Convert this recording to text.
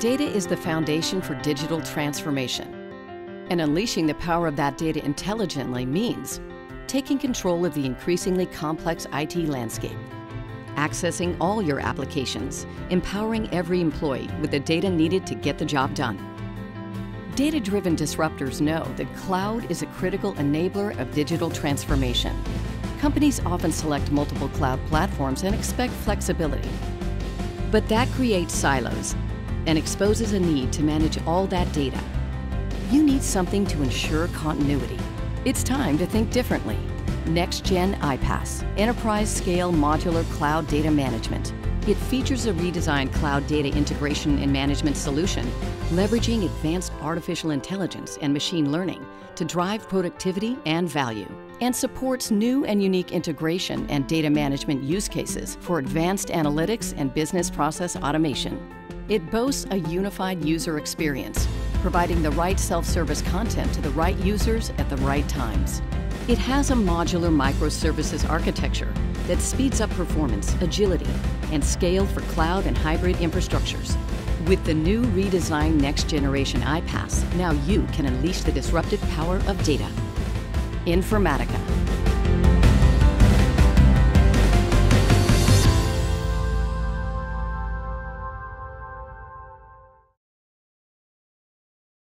Data is the foundation for digital transformation. And unleashing the power of that data intelligently means taking control of the increasingly complex IT landscape, accessing all your applications, empowering every employee with the data needed to get the job done. Data-driven disruptors know that cloud is a critical enabler of digital transformation. Companies often select multiple cloud platforms and expect flexibility. But that creates silos and exposes a need to manage all that data. You need something to ensure continuity. It's time to think differently. Next-Gen iPaaS, enterprise-scale modular cloud data management. It features a redesigned cloud data integration and management solution, leveraging advanced artificial intelligence and machine learning to drive productivity and value, and supports new and unique integration and data management use cases for advanced analytics and business process automation. It boasts a unified user experience, providing the right self-service content to the right users at the right times. It has a modular microservices architecture that speeds up performance, agility, and scale for cloud and hybrid infrastructures. With the new redesigned next-generation iPaaS, now you can unleash the disruptive power of data. Informatica.